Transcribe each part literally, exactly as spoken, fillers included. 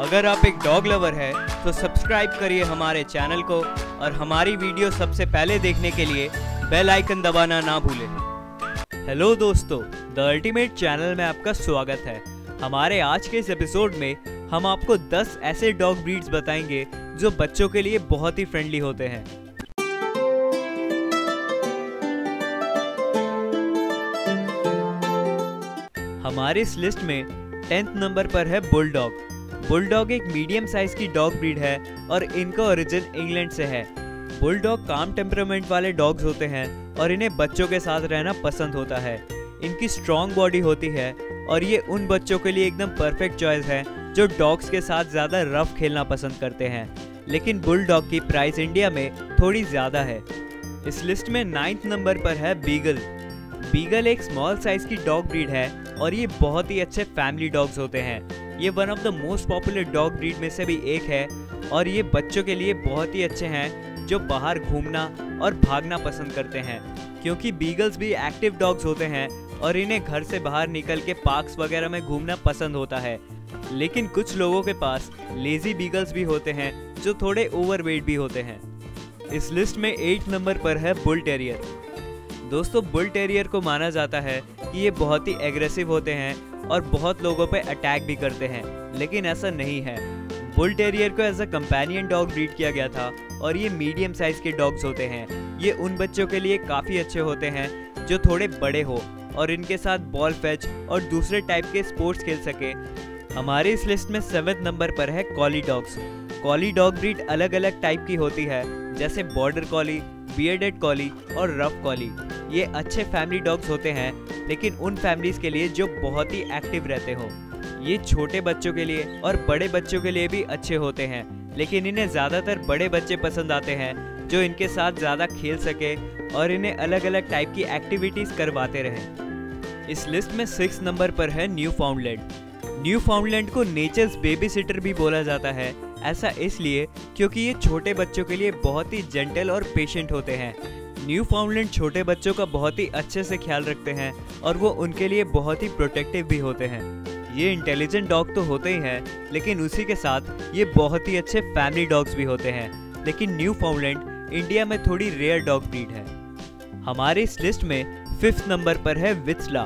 अगर आप एक डॉग लवर है तो सब्सक्राइब करिए हमारे चैनल को और हमारी वीडियो सबसे पहले देखने के लिए बेल आइकन दबाना ना भूलें। हेलो दोस्तों, द अल्टीमेट चैनल में आपका स्वागत है। हमारे आज के इस एपिसोड में हम आपको दस ऐसे डॉग ब्रीड्स बताएंगे जो बच्चों के लिए बहुत ही फ्रेंडली होते हैं। हमारे इस लिस्ट में टेंथ नंबर पर है बुलडॉग। बुलडॉग एक मीडियम साइज की डॉग ब्रीड है और इनका ओरिजिन इंग्लैंड से है। बुलडॉग काम टेम्परामेंट वाले डॉग्स होते हैं और इन्हें बच्चों के साथ रहना पसंद होता है। इनकी स्ट्रॉन्ग बॉडी होती है और ये उन बच्चों के लिए एकदम परफेक्ट चॉइस है जो डॉग्स के साथ ज़्यादा रफ खेलना पसंद करते हैं। लेकिन बुलडॉग की प्राइस इंडिया में थोड़ी ज़्यादा है। इस लिस्ट में नाइन्थ नंबर पर है बीगल। बीगल एक स्मॉल साइज की डॉग ब्रीड है और ये बहुत ही अच्छे फैमिली डॉग्स होते हैं। ये one of the most popular dog breed में से भी एक है और ये बच्चों के लिए बहुत ही अच्छे हैं जो बाहर घूमना और भागना पसंद करते हैं, क्योंकि बीगल्स भी एक्टिव डॉग्स होते हैं और इन्हें घर से बाहर निकल के पार्क्स वगैरह में घूमना पसंद होता है। लेकिन कुछ लोगों के पास लेजी बीगल्स भी होते हैं जो थोड़े ओवरवेट भी होते हैं। इस लिस्ट में एट नंबर पर है बुल टेरियर। दोस्तों, बुल टेरियर को माना जाता है कि ये बहुत ही एग्रेसिव होते हैं और बहुत लोगों पे अटैक भी करते हैं, लेकिन ऐसा नहीं है। बुल टेरियर को as a companion dog breed किया गया था और ये मीडियम साइज के डॉग्स होते हैं। ये उन बच्चों के लिए काफ़ी अच्छे होते हैं जो थोड़े बड़े हो और इनके साथ बॉल फेच और दूसरे टाइप के स्पोर्ट्स खेल सके। हमारे इस लिस्ट में सेवेंथ नंबर पर है collie dogs. Collie dog breed अलग अलग टाइप की होती है, जैसे बॉर्डर कॉली, बियर्डेड कॉली और रफ कॉली। ये अच्छे फैमिली डॉग्स होते हैं, लेकिन उन फैमिलीज़ के लिए जो बहुत ही एक्टिव रहते हो। ये छोटे बच्चों के लिए और बड़े बच्चों के लिए भी अच्छे होते हैं, लेकिन इन्हें ज़्यादातर बड़े बच्चे पसंद आते हैं जो इनके साथ ज़्यादा खेल सके और इन्हें अलग अलग टाइप की एक्टिविटीज़ करवाते रहें। इस लिस्ट में सिक्स नंबर पर है न्यूफाउंडलैंड। न्यूफाउंडलैंड को नेचर्स बेबी सिटर भी बोला जाता है, ऐसा इसलिए क्योंकि ये छोटे बच्चों के लिए बहुत ही जेंटल और पेशेंट होते हैं। न्यूफाउंडलैंड छोटे बच्चों का बहुत ही अच्छे से ख्याल रखते हैं और वो उनके लिए बहुत ही प्रोटेक्टिव भी होते हैं। ये इंटेलिजेंट डॉग तो होते ही हैं, लेकिन उसी के साथ ये बहुत ही अच्छे फैमिली डॉग्स भी होते हैं। लेकिन न्यूफाउंडलैंड इंडिया में थोड़ी रेयर डॉग ब्रीड है। हमारे इस लिस्ट में फिफ्थ नंबर पर है वित्सला।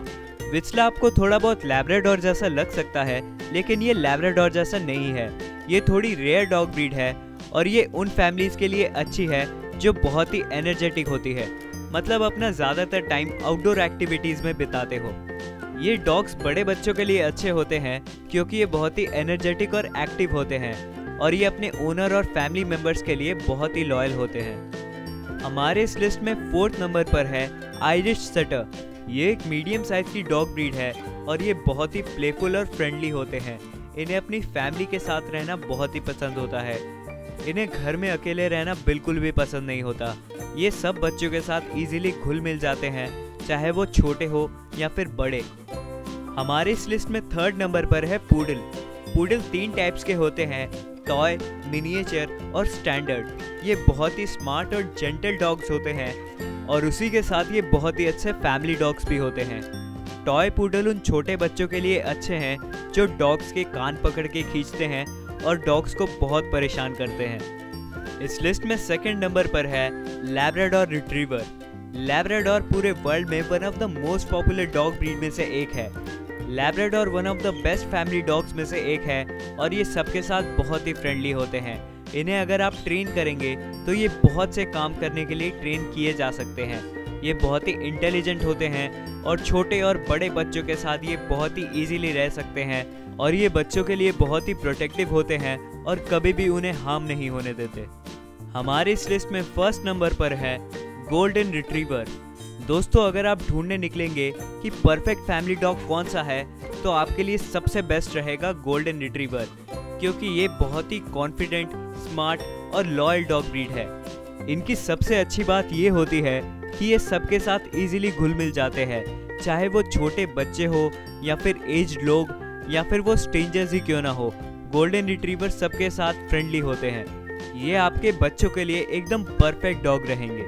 वित्सला आपको थोड़ा बहुत लैब्राडोर जैसा लग सकता है, लेकिन ये लैब्राडोर जैसा नहीं है। ये थोड़ी रेयर डॉग ब्रीड है और ये उन फैमिलीज़ के लिए अच्छी है जो बहुत ही एनर्जेटिक होती है, मतलब अपना ज़्यादातर टाइम आउटडोर एक्टिविटीज़ में बिताते हो। ये डॉग्स बड़े बच्चों के लिए अच्छे होते हैं क्योंकि ये बहुत ही एनर्जेटिक और एक्टिव होते हैं और ये अपने ओनर और फैमिली मेम्बर्स के लिए बहुत ही लॉयल होते हैं। हमारे इस लिस्ट में फोर्थ नंबर पर है आयरिश सेटर। ये एक मीडियम साइज़ की डॉग ब्रीड है और ये बहुत ही प्लेफुल और फ्रेंडली होते हैं। इन्हें अपनी फैमिली के साथ रहना बहुत ही पसंद होता है। इन्हें घर में अकेले रहना बिल्कुल भी पसंद नहीं होता। ये सब बच्चों के साथ इजीली घुल मिल जाते हैं, चाहे वो छोटे हो या फिर बड़े। हमारे इस लिस्ट में थर्ड नंबर पर है पूडल। पूडल तीन टाइप्स के होते हैं, टॉय, मिनिएचर और स्टैंडर्ड। ये बहुत ही स्मार्ट और जेंटल डॉग्स होते हैं और उसी के साथ ये बहुत ही अच्छे फैमिली डॉग्स भी होते हैं। टॉय पूडल उन छोटे बच्चों के लिए अच्छे हैं जो डॉग्स के कान पकड़ के खींचते हैं और डॉग्स को बहुत परेशान करते हैं। इस लिस्ट में सेकंड नंबर पर है लैब्राडोर रिट्रीवर। लैब्राडोर पूरे वर्ल्ड में one of the most popular dog breed में से एक है। Labrador one of the best family dogs में से एक है और ये सबके साथ बहुत ही फ्रेंडली होते हैं। इन्हें अगर आप ट्रेन करेंगे तो ये बहुत से काम करने के लिए ट्रेन किए जा सकते हैं। ये बहुत ही इंटेलिजेंट होते हैं और छोटे और बड़े बच्चों के साथ ये बहुत ही इजीली रह सकते हैं और ये बच्चों के लिए बहुत ही प्रोटेक्टिव होते हैं और कभी भी उन्हें हार्म नहीं होने देते। हमारे इस लिस्ट में फर्स्ट नंबर पर है गोल्डन रिट्रीवर। दोस्तों, अगर आप ढूंढने निकलेंगे कि परफेक्ट फैमिली डॉग कौन सा है तो आपके लिए सबसे बेस्ट रहेगा गोल्डन रिट्रीवर, क्योंकि ये बहुत ही कॉन्फिडेंट, स्मार्ट और लॉयल डॉग ब्रीड है। इनकी सबसे अच्छी बात ये होती है कि ये सबके साथ इजीली घुल मिल जाते हैं, चाहे वो छोटे बच्चे हो या फिर एज्ड लोग या फिर वो स्ट्रेंजर्स ही क्यों ना हो। गोल्डन रिट्रीवर सबके साथ फ्रेंडली होते हैं। ये आपके बच्चों के लिए एकदम परफेक्ट डॉग रहेंगे।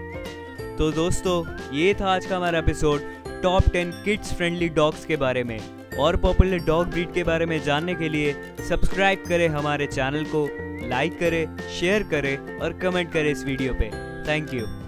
तो दोस्तों, ये था आज का हमारा episode top ten kids friendly dogs के बारे में। और पॉपुलर डॉग ब्रीड के बारे में जानने के लिए सब्सक्राइब करें हमारे चैनल को, लाइक करें, शेयर करें और कमेंट करें इस वीडियो पे। Thank you.